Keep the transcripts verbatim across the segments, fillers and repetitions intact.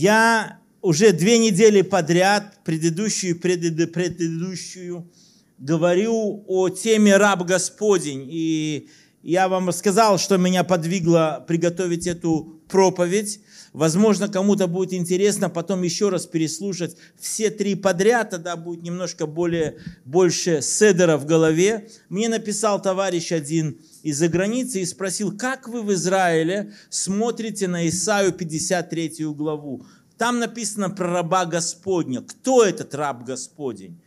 Я уже две недели подряд, предыдущую, предыд, предыдущую, говорю о теме «Раб Господень». И я вам рассказал, что меня подвигло приготовить эту проповедь. Возможно, кому-то будет интересно потом еще раз переслушать все три подряд, тогда будет немножко более, больше седера в голове. Мне написал товарищ один из-за границы и спросил, как вы в Израиле смотрите на Исаию пятьдесят третью главу? Там написано про раба Господня. Кто этот раб Господень?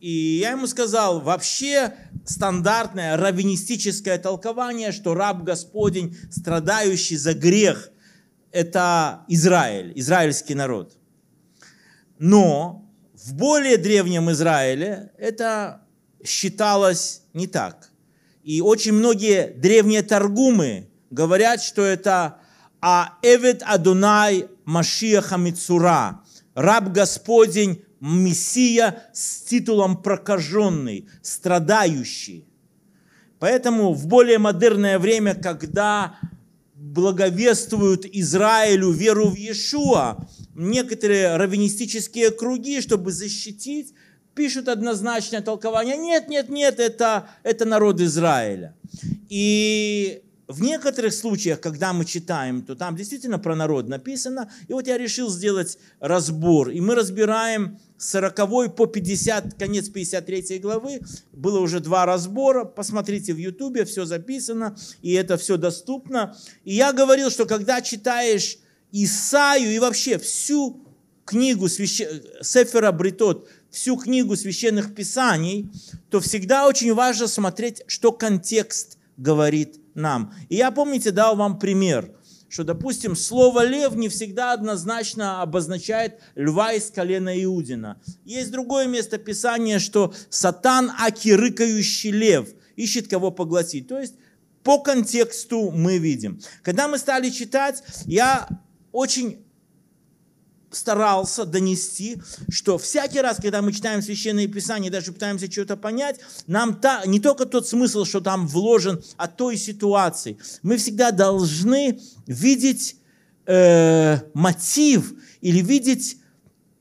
И я ему сказал, вообще стандартное раввинистическое толкование, что раб Господень, страдающий за грех, это Израиль, израильский народ. Но в более древнем Израиле это считалось не так. И очень многие древние таргумы говорят, что это «Аэвет Адунай Машиаха Мицура», «Раб Господень, Мессия с титулом прокаженный, страдающий». Поэтому в более модерное время, когда благовествуют Израилю веру в Иешуа, некоторые раввинистические круги, чтобы защитить, пишут однозначное толкование. Нет, нет, нет, это, это народ Израиля. И в некоторых случаях, когда мы читаем, то там действительно про народ написано. И вот я решил сделать разбор. И мы разбираем с сороковой по пятидесятой, конец пятьдесят третьей главы. Было уже два разбора. Посмотрите в Ютубе, все записано, и это все доступно. И я говорил, что когда читаешь Исаию и вообще всю книгу священ... Сефера Бритот, всю книгу священных писаний, то всегда очень важно смотреть, что контекст говорит нам. И я, помните, дал вам пример, что, допустим, слово «лев» не всегда однозначно обозначает льва из колена Иудина. Есть другое место Писания, что «сатан, аки рыкающий лев, ищет кого поглотить». То есть по контексту мы видим. Когда мы стали читать, я очень старался донести, что всякий раз, когда мы читаем Священное Писание, даже пытаемся что-то понять, нам та, не только тот смысл, что там вложен, а той ситуации. Мы всегда должны видеть э, мотив или видеть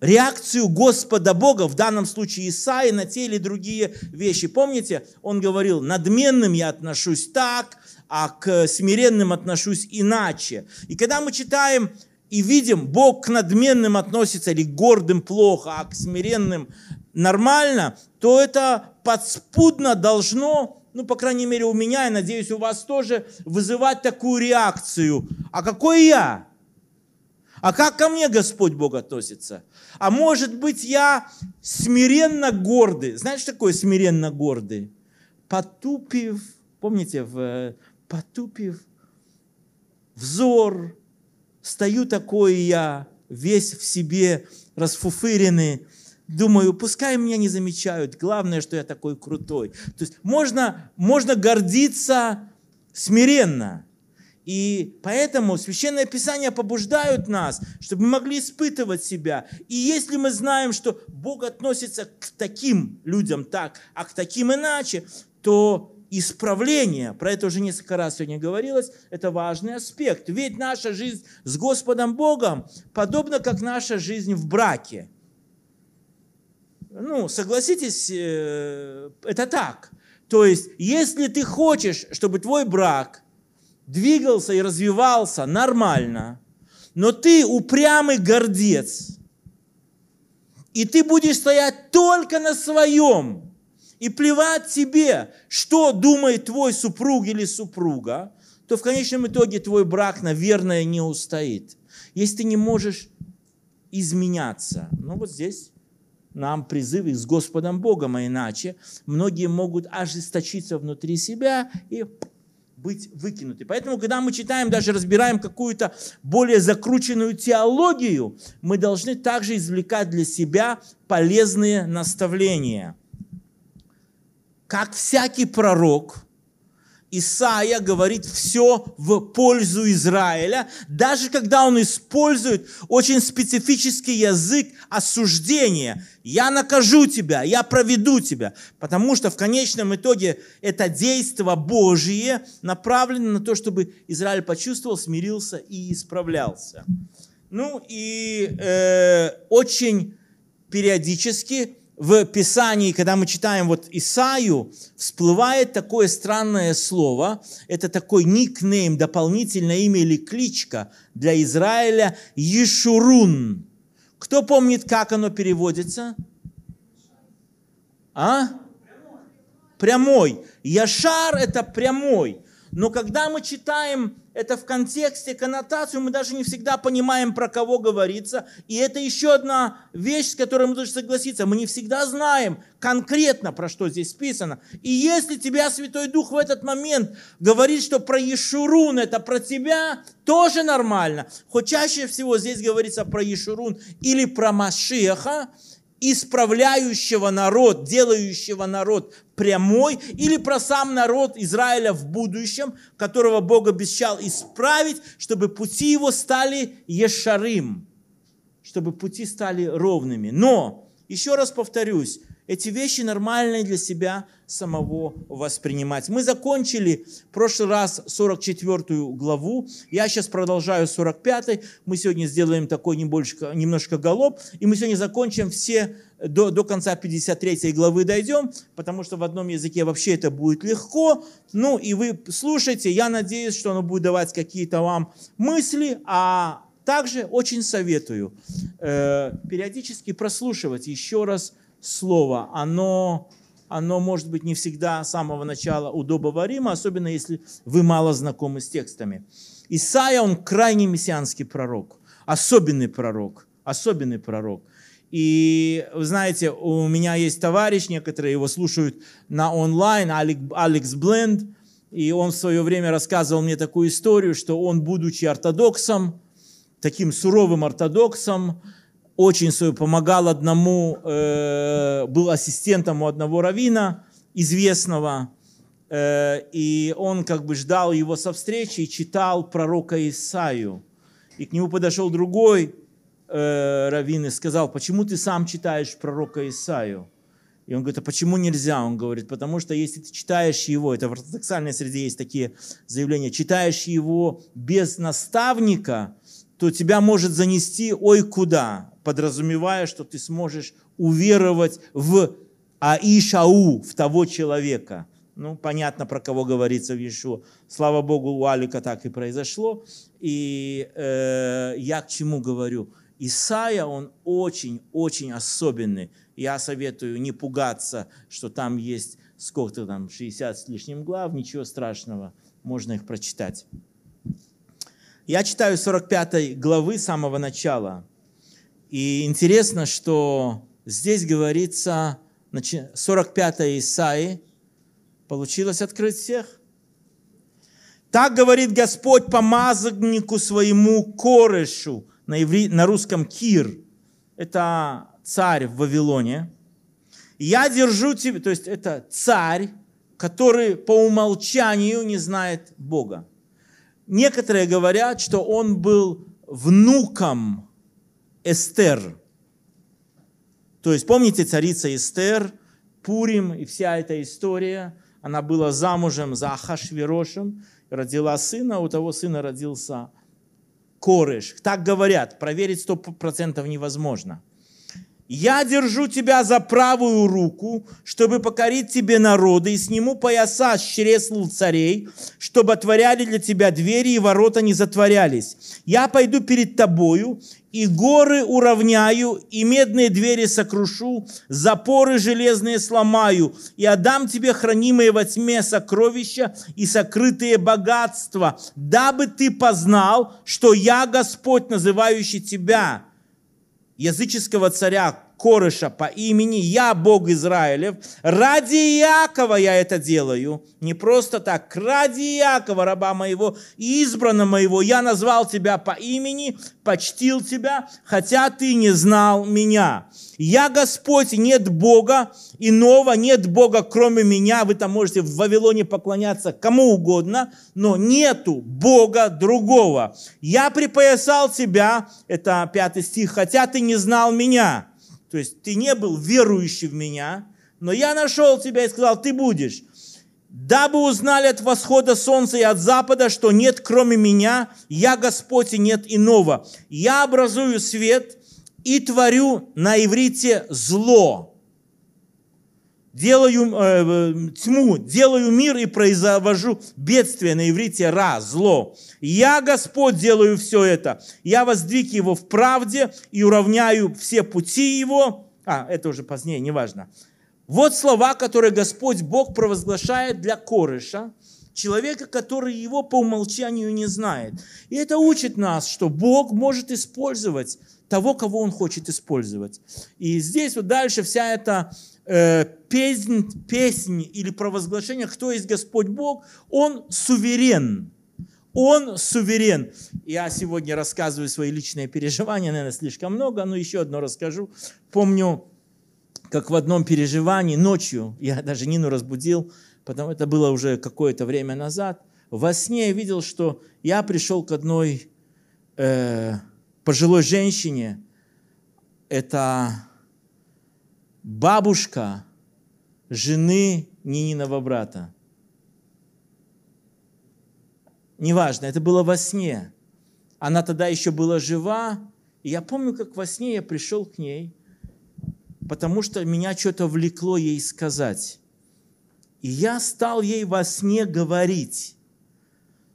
реакцию Господа Бога, в данном случае Исаии, на те или другие вещи. Помните, он говорил, надменным я отношусь так, а к смиренным отношусь иначе. И когда мы читаем и видим, Бог к надменным относится, или к гордым плохо, а к смиренным нормально, то это подспудно должно, ну, по крайней мере, у меня, и, надеюсь, у вас тоже, вызывать такую реакцию. А какой я? А как ко мне Господь Бог относится? А может быть, я смиренно гордый? Знаешь, что такое смиренно гордый? Потупив, помните, в, потупив взор, стою такой я, весь в себе расфуфыренный, думаю, пускай меня не замечают, главное, что я такой крутой. То есть можно, можно гордиться смиренно. И поэтому Священное Писание побуждает нас, чтобы мы могли испытывать себя. И если мы знаем, что Бог относится к таким людям так, а к таким иначе, то исправление, про это уже несколько раз сегодня говорилось, это важный аспект. Ведь наша жизнь с Господом Богом подобна, как наша жизнь в браке. Ну, согласитесь, это так. То есть, если ты хочешь, чтобы твой брак двигался и развивался нормально, но ты упрямый гордец, и ты будешь стоять только на своем, и плевать тебе, что думает твой супруг или супруга, то в конечном итоге твой брак, наверное, не устоит. Если ты не можешь изменяться, ну вот здесь нам призывы с Господом Богом, а иначе многие могут ожесточиться внутри себя и быть выкинуты. Поэтому, когда мы читаем, даже разбираем какую-то более закрученную теологию, мы должны также извлекать для себя полезные наставления. Как всякий пророк, Исаия говорит все в пользу Израиля, даже когда он использует очень специфический язык осуждения. «Я накажу тебя, я проведу тебя», потому что в конечном итоге это действие Божие направлено на то, чтобы Израиль почувствовал, смирился и исправлялся. Ну и э, очень периодически в Писании, когда мы читаем вот Исаию, всплывает такое странное слово. Это такой никнейм, дополнительное имя или кличка для Израиля – Ешурун. Кто помнит, как оно переводится? А? Прямой. Яшар – это прямой. Но когда мы читаем это в контексте, коннотацию, мы даже не всегда понимаем, про кого говорится. И это еще одна вещь, с которой мы должны согласиться. Мы не всегда знаем конкретно, про что здесь писано. И если тебя Святой Дух в этот момент говорит, что про Ешурун, это про тебя, тоже нормально. Хоть чаще всего здесь говорится про Ешурун или про Машиаха, исправляющего народ, делающего народ прямой, или про сам народ Израиля в будущем, которого Бог обещал исправить, чтобы пути его стали ешарим, чтобы пути стали ровными. Но, еще раз повторюсь, эти вещи нормальные для себя самого воспринимать. Мы закончили в прошлый раз сорок четвёртую главу. Я сейчас продолжаю сорок пятой. Мы сегодня сделаем такой немножко галоп. И мы сегодня закончим все, до, до конца пятьдесят третьей главы дойдем, потому что в одном языке вообще это будет легко. Ну и вы слушайте. Я надеюсь, что оно будет давать какие-то вам мысли, а также очень советую э, периодически прослушивать еще раз слово, оно, оно может быть не всегда с самого начала удобоваримо, особенно если вы мало знакомы с текстами. Исайя, он крайне мессианский пророк, особенный пророк, особенный пророк. И вы знаете, у меня есть товарищ, некоторые его слушают на онлайн, Алекс Бленд, и он в свое время рассказывал мне такую историю, что он, будучи ортодоксом, таким суровым ортодоксом, очень свою помогал одному, э, был ассистентом у одного раввина известного, э, и он как бы ждал его со встречи и читал пророка Исаию. И к нему подошел другой э, раввин и сказал: почему ты сам читаешь пророка Исаию? И он говорит: а почему нельзя? Он говорит: потому что если ты читаешь его, это в ортодоксальной среде есть такие заявления, читаешь его без наставника, то тебя может занести ой куда, подразумевая, что ты сможешь уверовать в Аишау, в того человека. Ну, понятно, про кого говорится в Иешуа. Слава Богу, у Алика так и произошло. И э, я к чему говорю? Исайя, он очень-очень особенный. Я советую не пугаться, что там есть сколько-то там, шестьдесят с лишним глав, ничего страшного, можно их прочитать. Я читаю сорок пятой главы с самого начала. И интересно, что здесь говорится, сорок пятая Исаии, получилось открыть всех. Так говорит Господь помазаннику своему Корешу, на, иври, на русском Кир, это царь в Вавилоне. Я держу тебя, то есть это царь, который по умолчанию не знает Бога. Некоторые говорят, что он был внуком Эстер. То есть, помните, царица Эстер, Пурим и вся эта история. Она была замужем за Ахашверошем, родила сына, у того сына родился Кореш. Так говорят, проверить сто процентов невозможно. «Я держу тебя за правую руку, чтобы покорить тебе народы, и сниму пояса с чресл царей, чтобы отворяли для тебя двери, и ворота не затворялись. Я пойду перед тобою, и горы уравняю, и медные двери сокрушу, запоры железные сломаю, и отдам тебе хранимые во тьме сокровища и сокрытые богатства, дабы ты познал, что я Господь, называющий тебя». Языческого царя Кореша по имени, я Бог Израилев, ради Иакова я это делаю, не просто так, ради Иакова, раба моего и избранного моего, я назвал тебя по имени, почтил тебя, хотя ты не знал меня. Я Господь, нет Бога иного, нет Бога кроме меня, вы там можете в Вавилоне поклоняться кому угодно, но нету Бога другого. Я припоясал тебя, это пятый стих, хотя ты не знал меня, то есть ты не был верующий в меня, но я нашел тебя и сказал, ты будешь. дабы узнали от восхода солнца и от запада, что нет кроме меня, я Господь и нет иного. Я образую свет и творю на иврите зло, делаю э, тьму, делаю мир и произвожу бедствие, на иврите ра, зло. Я Господь делаю все это, я воздвиг его в правде и уравняю все пути его. А, это уже позднее, неважно. Вот слова, которые Господь Бог провозглашает для Кореша, человека, который его по умолчанию не знает. И это учит нас, что Бог может использовать того, кого Он хочет использовать. И здесь вот дальше вся эта э, песнь, песнь или провозглашение, кто есть Господь Бог, Он суверен. Он суверен. Я сегодня рассказываю свои личные переживания, наверное, слишком много, но еще одно расскажу. Помню, как в одном переживании ночью, я даже Нину разбудил, потому это было уже какое-то время назад, во сне я видел, что я пришел к одной э, пожилой женщине, это бабушка жены Нининого брата. Неважно, это было во сне. Она тогда еще была жива, и я помню, как во сне я пришел к ней, потому что меня что-то влекло ей сказать. И я стал ей во сне говорить.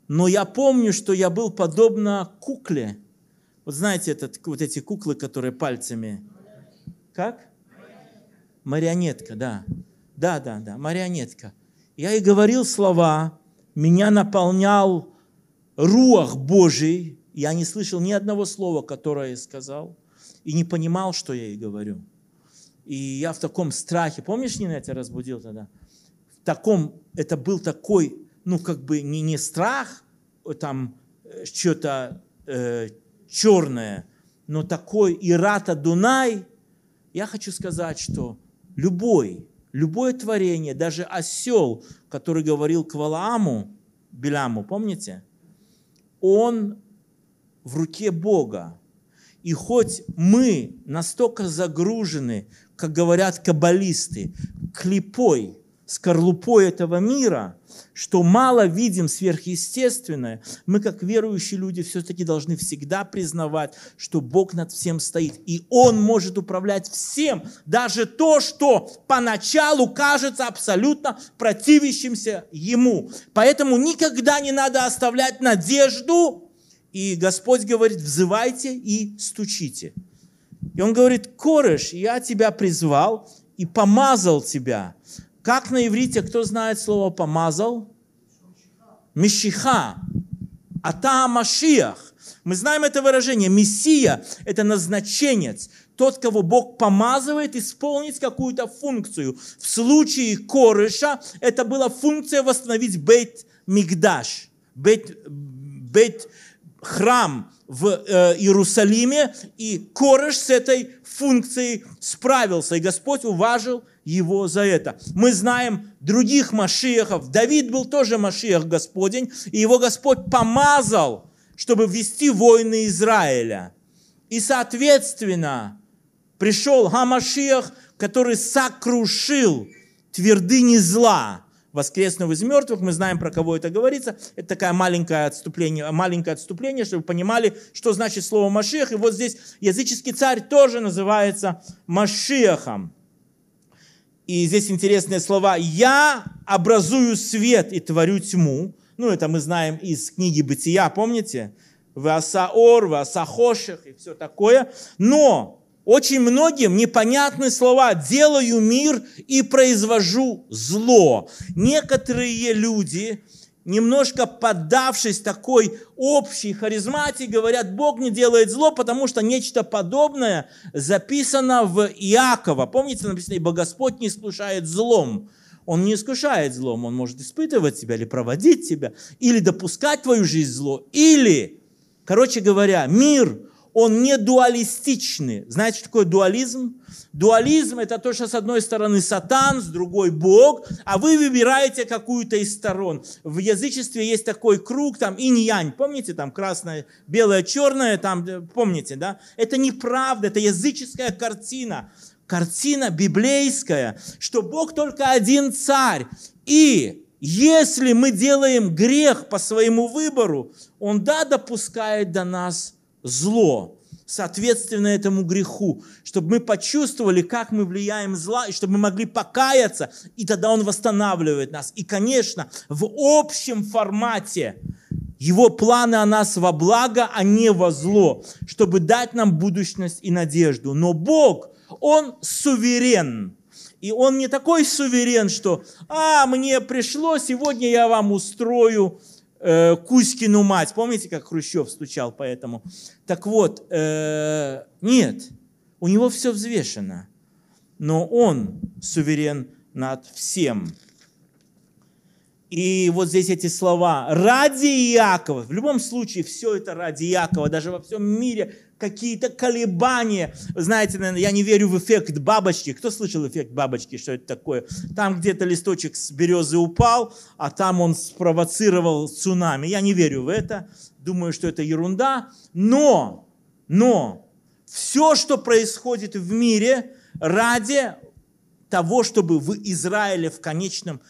Но я помню, что я был подобно кукле. Вот знаете, этот, вот эти куклы, которые пальцами... Как? Марионетка, да. Да, да, да, марионетка. Я ей говорил слова, меня наполнял руах Божий. Я не слышал ни одного слова, которое я сказал, и не понимал, что я ей говорю. И я в таком страхе, помнишь, Нина, я тебя разбудил тогда? В таком, это был такой, ну, как бы не, не страх, там, что-то э, черное, но такой Ирата Дунай. Я хочу сказать, что любой, любое творение, даже осел, который говорил к Валааму, Биляму, помните? Он в руке Бога. И хоть мы настолько загружены, как говорят каббалисты, клепой, скорлупой этого мира, что мало видим сверхъестественное, мы, как верующие люди, все-таки должны всегда признавать, что Бог над всем стоит. И Он может управлять всем, даже то, что поначалу кажется абсолютно противящимся Ему. Поэтому никогда не надо оставлять надежду. И Господь говорит, взывайте и стучите. И Он говорит, Кореш, я тебя призвал и помазал тебя. Как на иврите, кто знает слово помазал? Мешиха. Ата Машиах. Мы знаем это выражение. Мессия – это назначенец. Тот, кого Бог помазывает, исполнить какую-то функцию. В случае Кореша это была функция восстановить Бейт Мигдаш. Бейт, бейт храм в э, Иерусалиме, и Кореш с этой функцией справился, и Господь уважил его за это. Мы знаем других машиахов. Давид был тоже машиах Господень, и его Господь помазал, чтобы вести войны Израиля. И, соответственно, пришел Ха-Машиах, который сокрушил твердыни зла, воскреснув из мертвых. Мы знаем, про кого это говорится. Это такое маленькое отступление, маленькое отступление, чтобы вы понимали, что значит слово «машиах». И вот здесь языческий царь тоже называется «машиахом». И здесь интересные слова. «Я образую свет и творю тьму». Ну, это мы знаем из книги «Бытия», помните? «Веаса ор», «Веаса хошех» и все такое. Но очень многим непонятны слова «делаю мир и произвожу зло». Некоторые люди, немножко поддавшись такой общей харизматии, говорят, Бог не делает зло, потому что нечто подобное записано в Иакова. Помните, написано, «Ибо Господь не искушает злом». Он не искушает злом, Он может испытывать тебя или проводить тебя, или допускать твою жизнь зло, или, короче говоря, мир – он не дуалистичный. Знаете, что такое дуализм? Дуализм – это то, что с одной стороны сатан, с другой Бог, а вы выбираете какую-то из сторон. В язычестве есть такой круг, там инь-янь, помните, там красное, белое, черное, там, помните, да? Это неправда, это языческая картина, картина библейская, что Бог только один царь, и Если мы делаем грех по своему выбору, он, да, допускает до нас зло, соответственно этому греху, чтобы мы почувствовали, как мы влияем зла, и чтобы мы могли покаяться, и тогда он восстанавливает нас. И, конечно, в общем формате его планы о нас во благо, а не во зло, чтобы дать нам будущность и надежду. Но Бог, он суверен. И он не такой суверен, что «А, мне пришло, сегодня я вам устрою э, Кузькину мать». Помните, как Хрущев стучал по этому? Так вот, э, нет, у него все взвешено, но он суверен над всем. И вот здесь эти слова «ради Иакова». В любом случае, все это ради Иакова, даже во всем мире – какие-то колебания. Знаете, я не верю в эффект бабочки. Кто слышал эффект бабочки, что это такое? Там где-то листочек с березы упал, а там он спровоцировал цунами. Я не верю в это. Думаю, что это ерунда. Но, но все, что происходит в мире ради того, чтобы в Израиле в конечном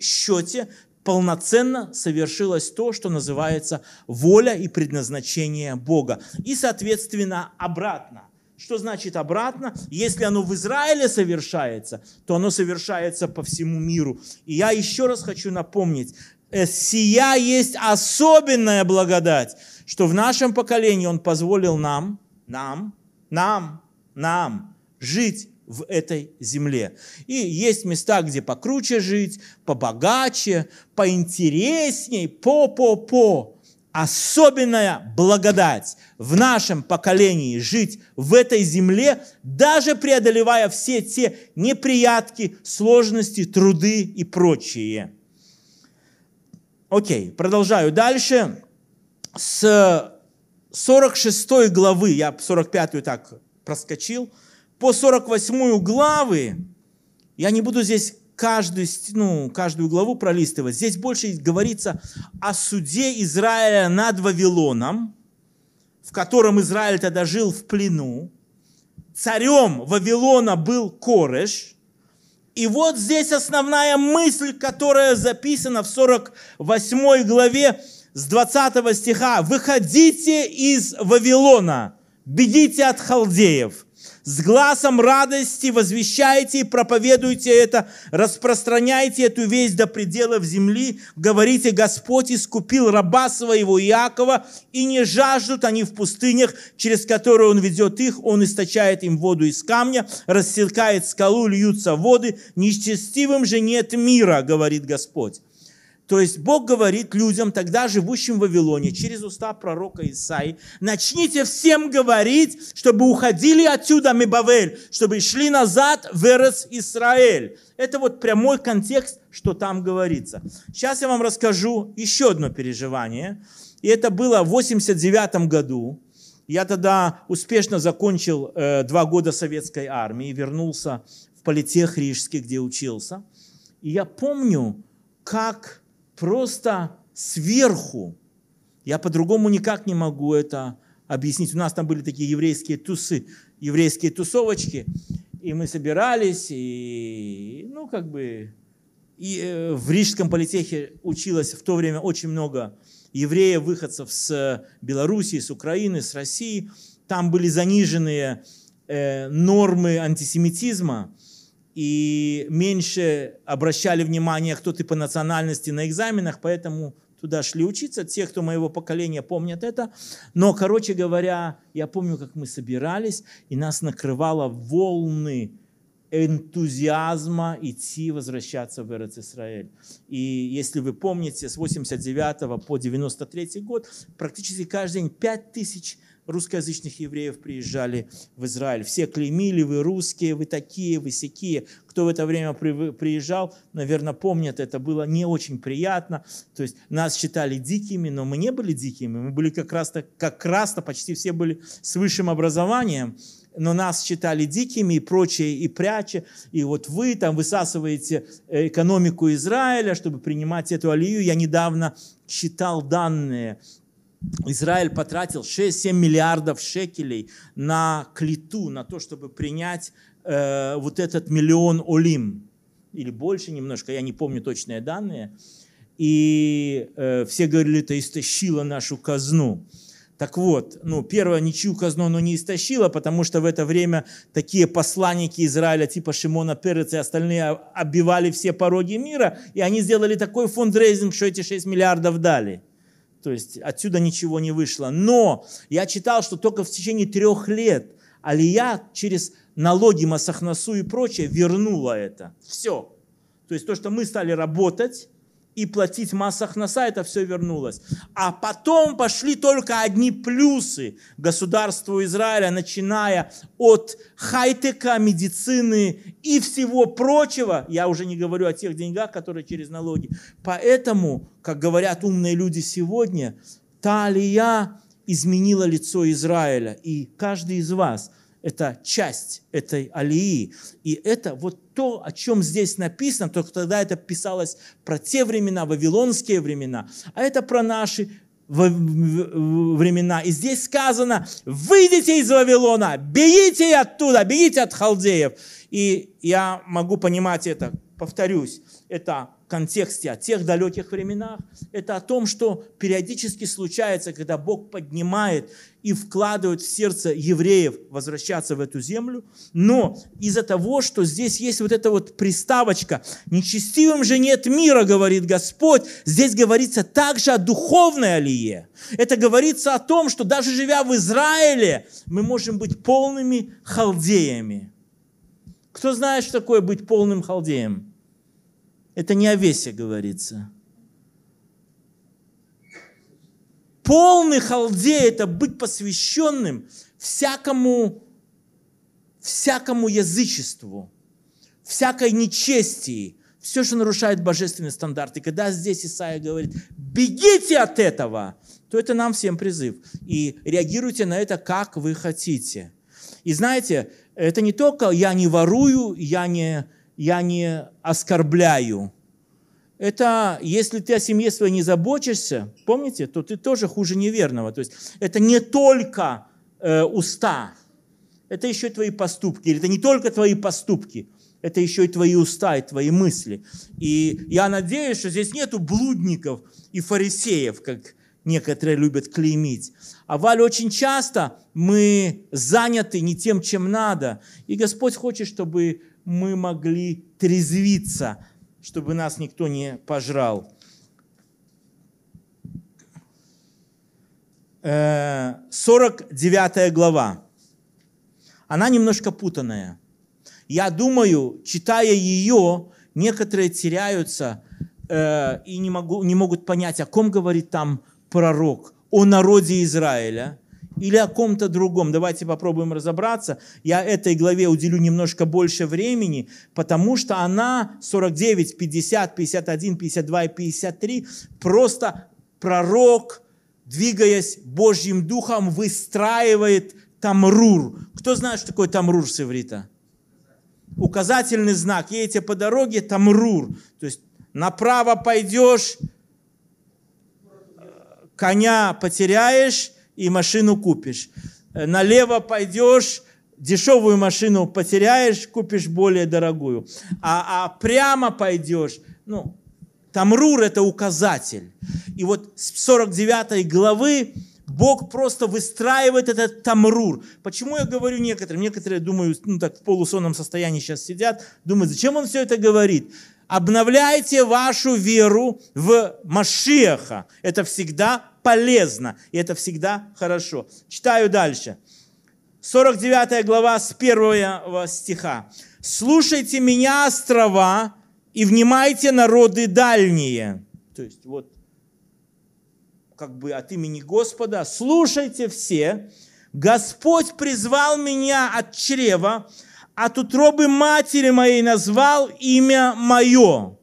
счете полноценно совершилось то, что называется воля и предназначение Бога. И, соответственно, обратно. Что значит обратно? Если оно в Израиле совершается, то оно совершается по всему миру. И я еще раз хочу напомнить, сия есть особенная благодать, что в нашем поколении Он позволил нам, нам, нам, нам жить в этой земле. И есть места, где покруче жить, побогаче, поинтересней, по-по-по. Особенная благодать в нашем поколении жить в этой земле, даже преодолевая все те неприятки, сложности, труды и прочее. Окей, продолжаю дальше. С сорок шестой главы, я сорок пятую так проскочил, по сорок восьмую главы, я не буду здесь каждую, ну, каждую главу пролистывать, здесь больше говорится о суде Израиля над Вавилоном, в котором Израиль тогда жил в плену. Царем Вавилона был Кореш. И вот здесь основная мысль, которая записана в сорок восьмой главе с двадцатого стиха. «Выходите из Вавилона, бегите от халдеев». С гласом радости возвещайте и проповедуйте это, распространяйте эту весть до пределов земли, говорите, Господь искупил раба своего Иакова, и не жаждут они в пустынях, через которые он ведет их, он источает им воду из камня, рассекает скалу, льются воды, нечестивым же нет мира, говорит Господь. То есть Бог говорит людям, тогда живущим в Вавилоне, через уста пророка Исаии, начните всем говорить, чтобы уходили отсюда, Мебавель, чтобы шли назад в Эрец Исраэль. Это вот прямой контекст, что там говорится. Сейчас я вам расскажу еще одно переживание. И это было в восемьдесят девятом году. Я тогда успешно закончил э, два года советской армии, вернулся в политех рижский, где учился. И я помню, как... Просто сверху, я по-другому никак не могу это объяснить. У нас там были такие еврейские тусы, еврейские тусовочки, и мы собирались, и, ну, как бы, и в Рижском политехе училось в то время очень много евреев, выходцев с Белоруссии, с Украины, с России. Там были заниженные э, нормы антисемитизма, и меньше обращали внимание, кто ты по национальности на экзаменах, поэтому туда шли учиться. Те, кто моего поколения, помнят это. Но, короче говоря, я помню, как мы собирались, и нас накрывало волны энтузиазма идти, возвращаться в Эрец-Исраэль. И если вы помните, с восемьдесят девятого по девяносто третий год практически каждый день пять тысяч русскоязычных евреев приезжали в Израиль. Все клеймили, вы русские, вы такие, вы сякие. Кто в это время приезжал, наверное, помнят, это было не очень приятно. То есть нас считали дикими, но мы не были дикими. Мы были как раз-то, как раз-то почти все были с высшим образованием. Но нас считали дикими и прочее, и пряче. И вот вы там высасываете экономику Израиля, чтобы принимать эту алию. Я недавно читал данные. Израиль потратил шесть-семь миллиардов шекелей на клиту, на то, чтобы принять э, вот этот миллион олим. или больше немножко, я не помню точные данные. И э, все говорили, это истощило нашу казну. Так вот, ну, первое, ничью казну оно не истощило, потому что в это время такие посланники Израиля, типа Шимона Переца и остальные, оббивали все пороги мира, и они сделали такой фондрейзинг, что эти шесть миллиардов дали. То есть отсюда ничего не вышло. Но я читал, что только в течение трех лет Алия через налоги, Масахнасу и прочее вернула это. Все. То есть то, что мы стали работать и платить Масахнаса, это все вернулось. А потом пошли только одни плюсы государству Израиля, начиная от хай-тека, медицины и всего прочего. Я уже не говорю о тех деньгах, которые через налоги. Поэтому, как говорят умные люди сегодня, та алия изменила лицо Израиля. И каждый из вас – это часть этой алии. И это вот то, о чем здесь написано, только тогда это писалось про те времена, вавилонские времена, а это про наши времена. И здесь сказано: «Выйдите из Вавилона, бегите оттуда, бегите от халдеев». И я могу понимать это, повторюсь, это в контексте о тех далеких временах, это о том, что периодически случается, когда Бог поднимает и вкладывает в сердце евреев возвращаться в эту землю, но из-за того, что здесь есть вот эта вот приставочка «нечестивым же нет мира, говорит Господь», здесь говорится также о духовной алие. Это говорится о том, что даже живя в Израиле, мы можем быть полными халдеями. Кто знает, что такое быть полным халдеем? Это не о весе говорится. Полный халдей – это быть посвященным всякому, всякому язычеству, всякой нечестии, все, что нарушает божественные стандарты. Когда здесь Исаия говорит «бегите от этого», то это нам всем призыв. И реагируйте на это, как вы хотите. И знаете, это не только «я не ворую», «я не... я не оскорбляю». Это если ты о семье своей не заботишься, помните, то ты тоже хуже неверного. То есть это не только э, уста, это еще и твои поступки. Или это не только твои поступки, это еще и твои уста, и твои мысли. И я надеюсь, что здесь нету блудников и фарисеев, как некоторые любят клеймить. А Валя, очень часто мы заняты не тем, чем надо. И Господь хочет, чтобы мы могли трезвиться, чтобы нас никто не пожрал. сорок девятая глава. Она немножко путанная. Я думаю, читая ее, некоторые теряются и не, могу, не могут понять, о ком говорит там пророк, о народе Израиля или о ком-то другом. Давайте попробуем разобраться. Я этой главе уделю немножко больше времени, потому что она сорок девять, пятьдесят, пятьдесят один, пятьдесят два и пятьдесят три просто пророк, двигаясь Божьим Духом, выстраивает тамрур. Кто знает, что такое тамрур с иврита? Указательный знак. Едете по дороге — тамрур. То есть направо пойдешь, коня потеряешь и машину купишь. Налево пойдешь, дешевую машину потеряешь, купишь более дорогую. А, а прямо пойдешь, ну, тамрур – это указатель. И вот с сорок девятой главы Бог просто выстраивает этот тамрур. Почему я говорю некоторым? Некоторые, думаю, ну, так в полусонном состоянии сейчас сидят, думают, зачем он все это говорит? Обновляйте вашу веру в Машиаха. Это всегда полезно, и это всегда хорошо. Читаю дальше. сорок девятая глава с первого стиха. «Слушайте меня, острова, и внимайте, народы дальние». То есть вот как бы от имени Господа. «Слушайте все, Господь призвал меня от чрева, от утробы матери моей назвал имя мое».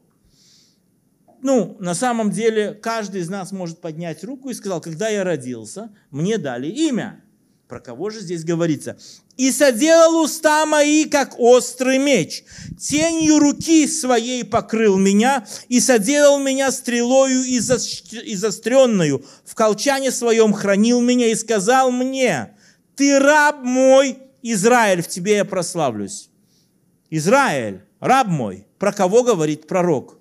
Ну, на самом деле, каждый из нас может поднять руку и сказал: когда я родился, мне дали имя. Про кого же здесь говорится? «И соделал уста мои, как острый меч, тенью руки своей покрыл меня, и соделал меня стрелою изостренную, в колчане своем хранил меня, и сказал мне: ты раб мой, Израиль, в тебе я прославлюсь». Израиль, раб мой. Про кого говорит пророк?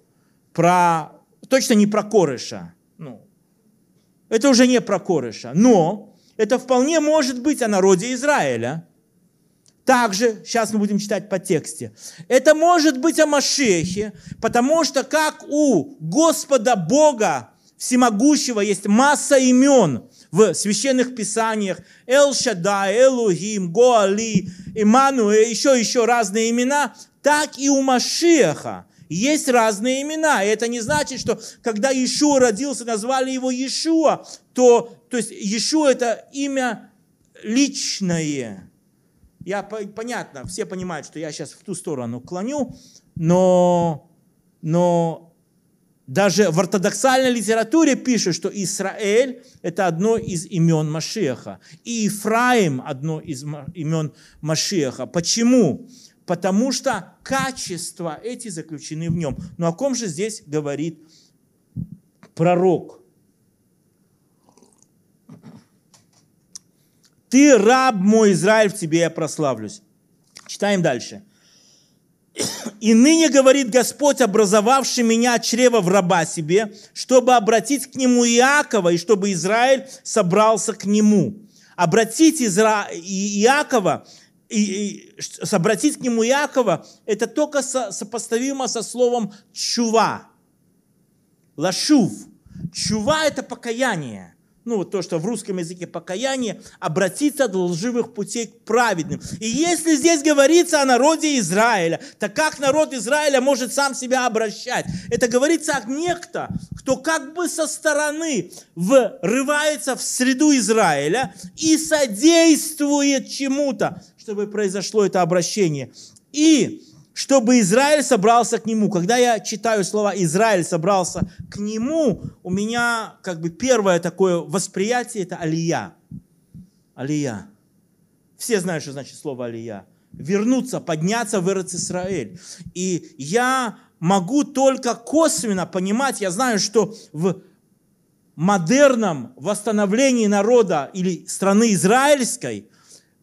Про... Точно не про Кореша. Ну, это уже не про Кореша. Но это вполне может быть о народе Израиля. Также, сейчас мы будем читать по тексте, это может быть о Машехе, потому что как у Господа Бога Всемогущего есть масса имен в священных писаниях, Эл-Шадай, Элухим, Гоали, Имануэ, еще, еще разные имена, так и у Машеха есть разные имена. И это не значит, что когда Иешуа родился, назвали его Иешуа, то, то есть Иешуа – это имя личное. Я, понятно, все понимают, что я сейчас в ту сторону клоню, но, но даже в ортодоксальной литературе пишут, что Израиль – это одно из имен Машеха, и Ефраим – одно из имен Машеха. Почему? Потому что качества эти заключены в нем. Но о ком же здесь говорит пророк? «Ты, раб мой, Израиль, в тебе я прославлюсь». Читаем дальше. «И ныне, говорит Господь, образовавший меня от чрева в раба себе, чтобы обратить к нему Иакова, и чтобы Израиль собрался к нему». Обратить Изра... Иакова, и, и, собратить к нему Иакова, это только со, сопоставимо со словом «чува». «Лашув». «Чува» – это покаяние. Ну, вот то, что в русском языке покаяние, обратиться от лживых путей к праведным. И если здесь говорится о народе Израиля, то как народ Израиля может сам себя обращать? Это говорится о некто, кто как бы со стороны врывается в среду Израиля и содействует чему-то, чтобы произошло это обращение. И чтобы Израиль собрался к нему. Когда я читаю слова «Израиль собрался к нему», у меня как бы первое такое восприятие – это алия. Алия. Все знают, что значит слово алия. Вернуться, подняться в Эрец-Исраэль. И я могу только косвенно понимать, я знаю, что в модерном восстановлении народа или страны израильской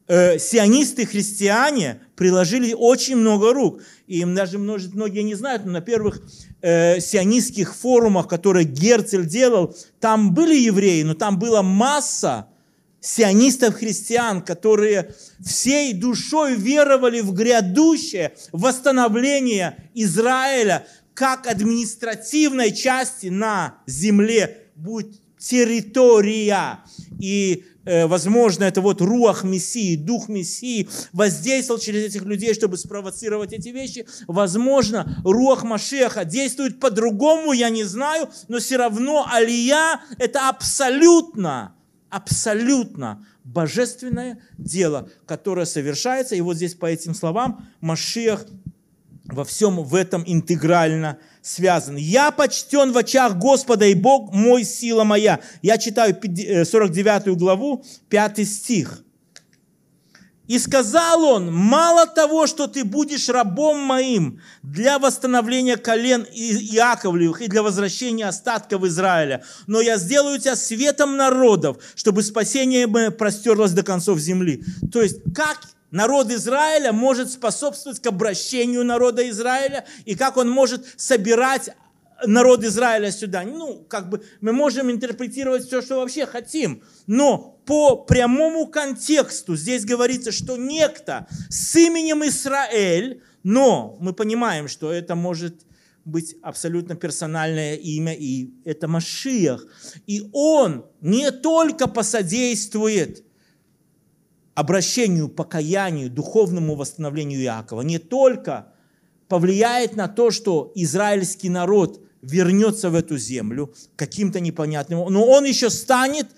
э, сионисты-христиане – приложили очень много рук. И им даже многие не знают, но на первых э, сионистских форумах, которые Герцель делал, там были евреи, но там была масса сионистов-христиан, которые всей душой веровали в грядущее восстановление Израиля как административной части на земле, будет территория. И возможно, это вот руах Мессии, дух Мессии воздействовал через этих людей, чтобы спровоцировать эти вещи. Возможно, руах Машеха действует по-другому, я не знаю, но все равно алия – это абсолютно, абсолютно божественное дело, которое совершается. И вот здесь по этим словам Машех во всем в этом интегрально связан. «Я почтен в очах Господа, и Бог мой, сила моя». Я читаю сорок девятую главу, пятый стих. «И сказал он, мало того, что ты будешь рабом моим для восстановления колен Иаковлевых и для возвращения остатков Израиля, но я сделаю тебя светом народов, чтобы спасение мое простерлось до концов земли». То есть, как народ Израиля может способствовать к обращению народа Израиля, и как он может собирать народ Израиля сюда. Ну, как бы мы можем интерпретировать все, что вообще хотим, но по прямому контексту здесь говорится, что некто с именем Израиль, но мы понимаем, что это может быть абсолютно персональное имя, и это Машиах. И он не только посодействует обращению, покаянию, духовному восстановлению Иакова, не только повлияет на то, что израильский народ вернется в эту землю каким-то непонятным, но он еще станет,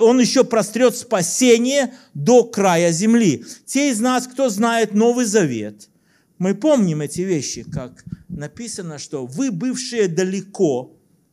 он еще прострет спасение до края земли. Те из нас, кто знает Новый Завет, мы помним эти вещи, как написано, что вы, бывшие далеко,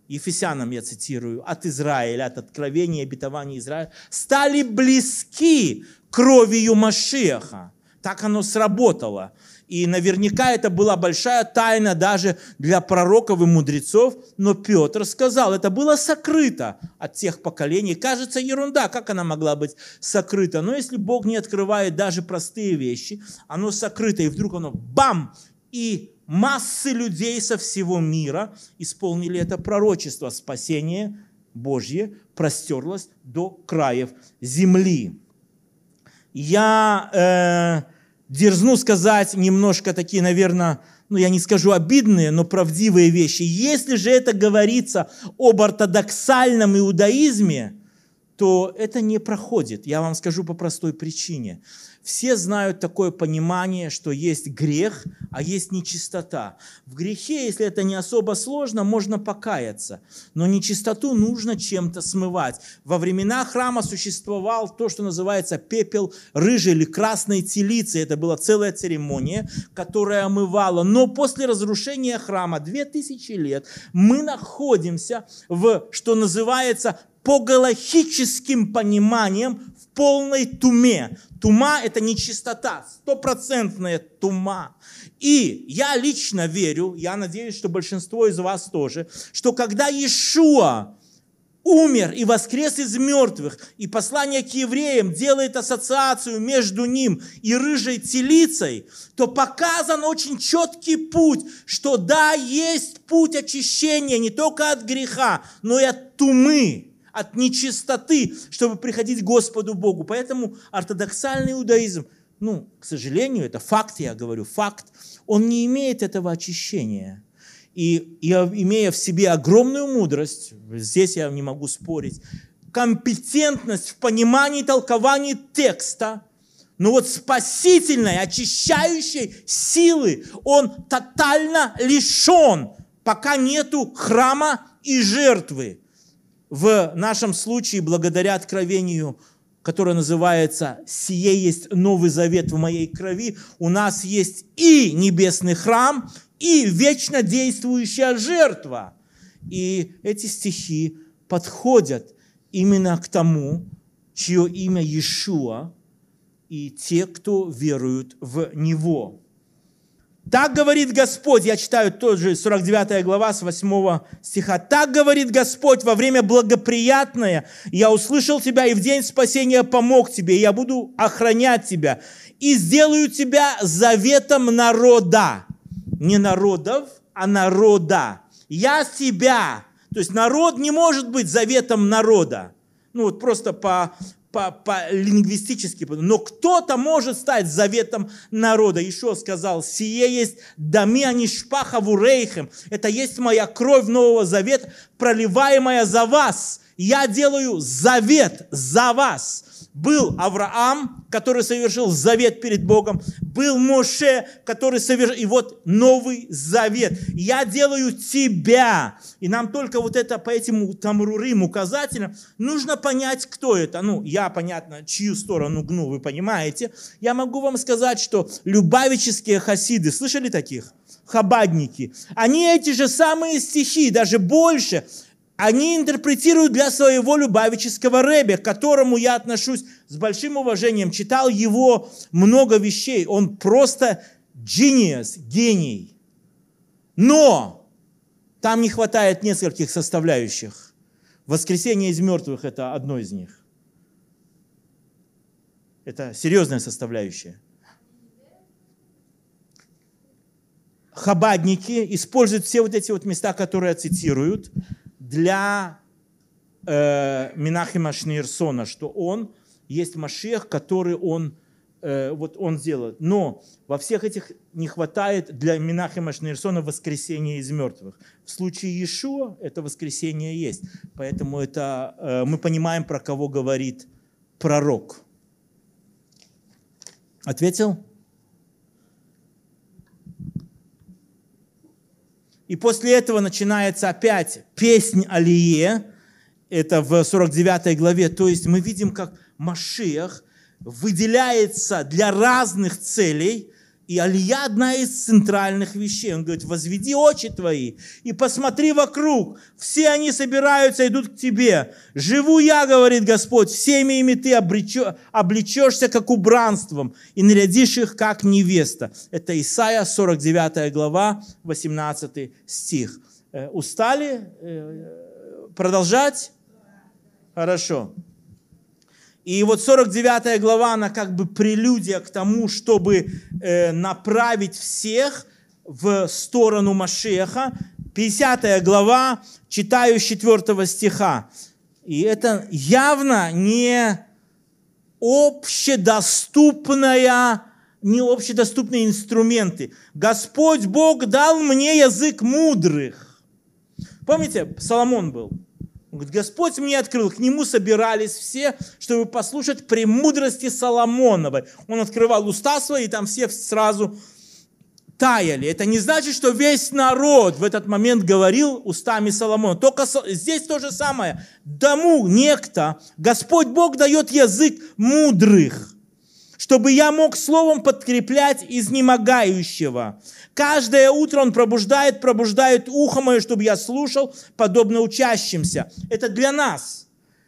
Ефесянам я цитирую, от Израиля, от откровения и обетования Израиля, стали близки кровью Машеха. Так оно сработало. И наверняка это была большая тайна даже для пророков и мудрецов, но Петр сказал, это было сокрыто от тех поколений. Кажется, ерунда, как она могла быть сокрыта? Но если Бог не открывает даже простые вещи, оно сокрыто, и вдруг оно бам! и массы людей со всего мира исполнили это пророчество. Спасение Божье простерлось до краев земли. Я э, дерзну сказать немножко такие, наверное, ну я не скажу обидные, но правдивые вещи. Если же это говорится об ортодоксальном иудаизме, то это не проходит. Я вам скажу по простой причине. Все знают такое понимание, что есть грех, а есть нечистота. В грехе, если это не особо сложно, можно покаяться. Но нечистоту нужно чем-то смывать. Во времена храма существовал то, что называется пепел рыжей или красной телицы. Это была целая церемония, которая омывала. Но после разрушения храма две тысячи лет мы находимся в, что называется, по галахическим пониманиям, в полной туме. Тума – это нечистота, стопроцентная тума. И я лично верю, я надеюсь, что большинство из вас тоже, что когда Иешуа умер и воскрес из мертвых, и послание к евреям делает ассоциацию между ним и рыжей телицей, то показан очень четкий путь, что да, есть путь очищения не только от греха, но и от тумы, от нечистоты, чтобы приходить к Господу Богу. Поэтому ортодоксальный иудаизм, ну, к сожалению, это факт, я говорю, факт, он не имеет этого очищения. И, и имея в себе огромную мудрость, здесь я не могу спорить, компетентность в понимании и толковании текста, но вот спасительной, очищающей силы он тотально лишен, пока нету храма и жертвы. В нашем случае, благодаря откровению, которое называется «Сие есть Новый Завет в моей крови», у нас есть и небесный храм, и вечно действующая жертва. И эти стихи подходят именно к тому, чье имя Иешуа, и те, кто веруют в Него. «Так говорит Господь», я читаю тоже сорок девятая глава с восьмого стиха, «Так говорит Господь, во время благоприятное я услышал тебя, и в день спасения помог тебе, и я буду охранять тебя, и сделаю тебя заветом народа». Не народов, а народа. «Я тебя». То есть народ не может быть заветом народа. Ну вот просто по... По, по лингвистически, но кто-то может стать заветом народа. Иешуа сказал: «Сие есть дами анишпаха вурейхем». Это есть моя кровь Нового Завета, проливаемая за вас. Я делаю завет за вас. Был Авраам, который совершил завет перед Богом. Был Моше, который совершил... И вот Новый Завет. Я делаю тебя. И нам только вот это по этим тамрурым указателям нужно понять, кто это. Ну, я, понятно, чью сторону гну, вы понимаете. Я могу вам сказать, что любавические хасиды, слышали таких? Хабадники. Они эти же самые стихи, даже больше... Они интерпретируют для своего любавического ребе, к которому я отношусь с большим уважением. Читал его много вещей. Он просто genius, гений. Но там не хватает нескольких составляющих. Воскресение из мертвых – это одно из них. Это серьезная составляющая. Хабадники используют все вот эти вот места, которые цитируют, для э, Менахема Шнейрсона, что он есть Машиах, который он, э, вот он делает. Но во всех этих не хватает для Менахема Шнейрсона воскресения из мертвых. В случае Иешуа это воскресение есть. Поэтому это, э, мы понимаем, про кого говорит пророк. Ответил? И после этого начинается опять песнь Алие, это в сорок девятой главе. То есть мы видим, как Машиах выделяется для разных целей, и Алия – одна из центральных вещей. Он говорит: «Возведи очи твои и посмотри вокруг, все они собираются, идут к тебе. Живу я, говорит Господь, всеми ими ты облечешься, как убранством, и нарядишь их, как невеста». Это Исайя, сорок девятая глава, восемнадцатый стих. Устали? Продолжать? Хорошо. И вот сорок девятая глава, она как бы прелюдия к тому, чтобы э, направить всех в сторону Машиаха, пятидесятая глава, читаю с четвёртого стиха. И это явно не общедоступная, не общедоступные инструменты. Господь Бог дал мне язык мудрых. Помните, Соломон был. Он говорит, Господь мне открыл. К нему собирались все, чтобы послушать премудрости Соломоновой. Он открывал уста свои, и там все сразу таяли. Это не значит, что весь народ в этот момент говорил устами Соломона. Только здесь то же самое. Дому некто, Господь Бог дает язык мудрых, чтобы я мог словом подкреплять изнемогающего. Каждое утро он пробуждает, пробуждает ухо мое, чтобы я слушал, подобно учащимся. Это для нас.